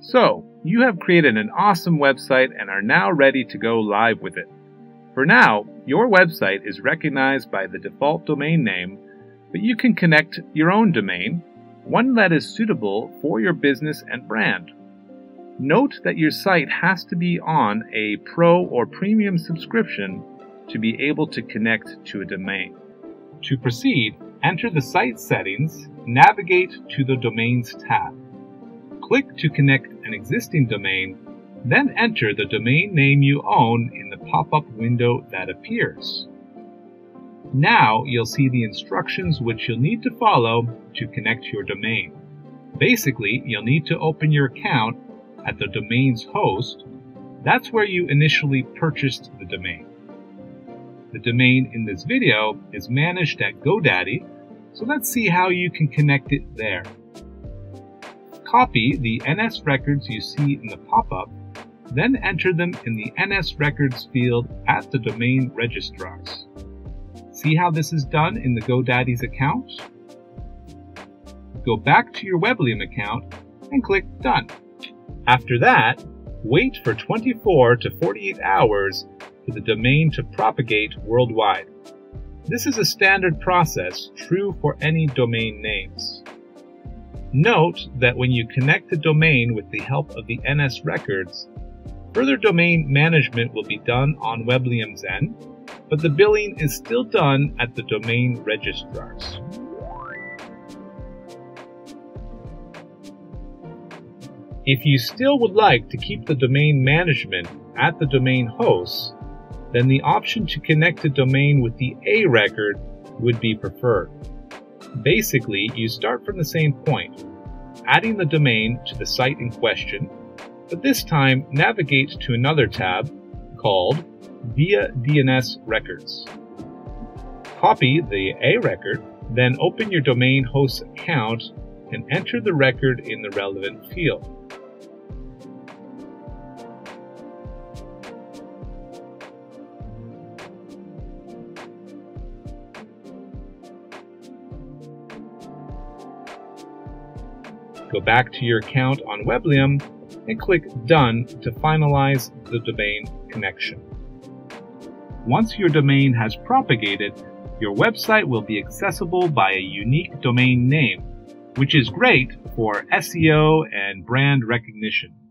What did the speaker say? So, you have created an awesome website and are now ready to go live with it. For now, your website is recognized by the default domain name, but you can connect your own domain, one that is suitable for your business and brand. Note that your site has to be on a pro or premium subscription to be able to connect to a domain. To proceed, enter the site settings, navigate to the Domains tab. Click to connect an existing domain, then enter the domain name you own in the pop-up window that appears. Now you'll see the instructions which you'll need to follow to connect your domain. Basically, you'll need to open your account at the domain's host. That's where you initially purchased the domain. The domain in this video is managed at GoDaddy, so let's see how you can connect it there. Copy the NS records you see in the pop-up, then enter them in the NS records field at the domain registrar's. See how this is done in the GoDaddy's account? Go back to your Weblium account and click Done. After that, wait for 24 to 48 hours for the domain to propagate worldwide. This is a standard process, true for any domain names. Note that when you connect the domain with the help of the NS records, further domain management will be done on Weblium's end, but the billing is still done at the domain registrar's. If you still would like to keep the domain management at the domain hosts, then the option to connect a domain with the A record would be preferred. Basically, you start from the same point, adding the domain to the site in question, but this time navigate to another tab called Via DNS Records. Copy the A record, then open your domain host's account and enter the record in the relevant field. Go back to your account on Weblium and click Done to finalize the domain connection. Once your domain has propagated, your website will be accessible by a unique domain name, which is great for SEO and brand recognition.